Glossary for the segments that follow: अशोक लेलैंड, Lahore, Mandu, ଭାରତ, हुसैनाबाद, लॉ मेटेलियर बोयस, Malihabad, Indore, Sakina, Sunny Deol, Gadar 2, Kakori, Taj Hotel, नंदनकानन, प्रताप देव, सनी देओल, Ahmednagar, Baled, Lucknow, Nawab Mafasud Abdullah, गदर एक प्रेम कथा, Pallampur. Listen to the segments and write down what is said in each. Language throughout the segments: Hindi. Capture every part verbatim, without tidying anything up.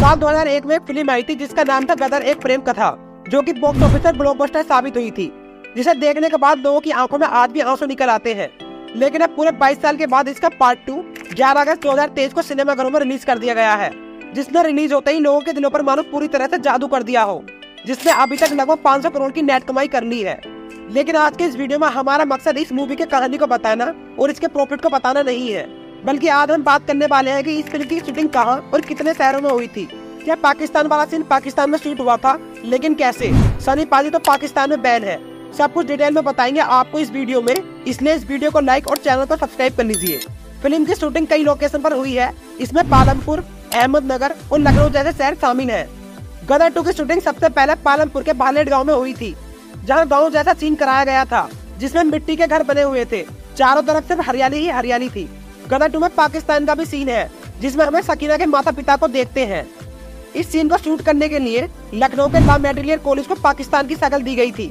साल दो हज़ार एक में फिल्म आई थी जिसका नाम था गदर एक प्रेम कथा, जो कि बॉक्स ऑफिस पर ब्लॉकबस्टर साबित हुई थी, जिसे देखने के बाद लोगों की आंखों में आज भी आंसू निकल आते हैं। लेकिन अब पूरे बाईस साल के बाद इसका पार्ट टू ग्यारह अगस्त दो हज़ार तेईस को सिनेमाघरों में रिलीज कर दिया गया है, जिसने रिलीज होते ही लोगों के दिलों पर मानो पूरी तरह से जादू कर दिया हो, जिसने अभी तक लगभग पाँच सौ करोड़ की नेट कमाई कर ली है। लेकिन आज के इस वीडियो में हमारा मकसद इस मूवी की कहानी को बताना और इसके प्रॉफिट को बताना नहीं है, बल्कि आज हम बात करने वाले हैं कि इस फिल्म की शूटिंग कहाँ और कितने शहरों में हुई थी, क्या पाकिस्तान वाला सीन पाकिस्तान में शूट हुआ था, लेकिन कैसे, सनी पाजी तो पाकिस्तान में बैन है। सब कुछ डिटेल में बताएंगे आपको इस वीडियो में, इसलिए इस वीडियो को लाइक और चैनल को सब्सक्राइब कर लीजिए। फिल्म की शूटिंग कई लोकेशन पर हुई है, इसमें पालमपुर, अहमदनगर और लखनऊ जैसे शहर शामिल है। गदर टू की शूटिंग सबसे पहले पालमपुर के बालेड गाँव में हुई थी, जहाँ गाँव जैसा सीन कराया गया था, जिसमें मिट्टी के घर बने हुए थे, चारों तरफ सिर्फ हरियाली ही हरियाली थी। गदर टू में पाकिस्तान का भी सीन है, जिसमें हमें सकीना के माता पिता को देखते हैं। इस सीन को शूट करने के लिए लखनऊ के लॉ मेडिकल कॉलेज को पाकिस्तान की शक्ल दी गई थी।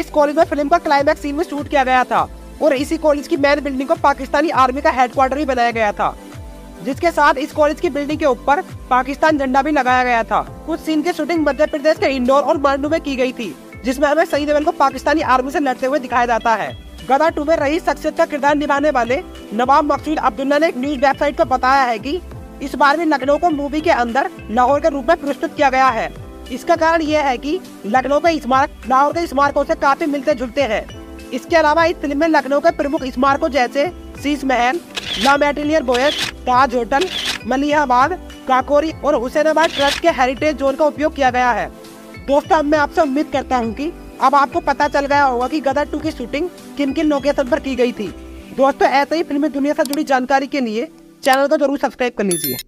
इस कॉलेज में फिल्म का क्लाइमैक्स सीन में शूट किया गया था और इसी कॉलेज की मेन बिल्डिंग को पाकिस्तानी आर्मी का हेडक्वार्टर भी बनाया गया था, जिसके साथ इस कॉलेज की बिल्डिंग के ऊपर पाकिस्तान झंडा भी लगाया गया था। कुछ सीन की शूटिंग मध्य प्रदेश के इंदौर और मांडू में की गई थी, जिसमें हमें सनी देओल को पाकिस्तानी आर्मी से लड़ते हुए दिखाया जाता है। गदर टू में रईस शख्सियत का किरदार निभाने वाले नवाब मफसूद अब्दुल्ला ने एक न्यूज वेबसाइट को बताया है कि इस बार भी लखनऊ को मूवी के अंदर लाहौर के रूप में प्रस्तुत किया गया है। इसका कारण यह है कि लखनऊ के स्मारक लाहौर के स्मारकों से काफी मिलते जुलते हैं। इसके अलावा इस फिल्म में लखनऊ के प्रमुख स्मारकों जैसे Sheesh Mahal, लॉ मेटेलियर बोयस, Taj hotel, Malihabad, Kakori और हुसैनाबाद ट्रस्ट के हेरिटेज जोन का उपयोग किया गया है। दोस्तों, अब मैं आपसे उम्मीद करता हूँ कि अब आपको पता चल गया होगा कि गदर टू की शूटिंग किन किन लोकेशन पर की गई थी। दोस्तों, ऐसे ही फिल्मी दुनिया से जुड़ी जानकारी के लिए चैनल को जरूर सब्सक्राइब कर लीजिए।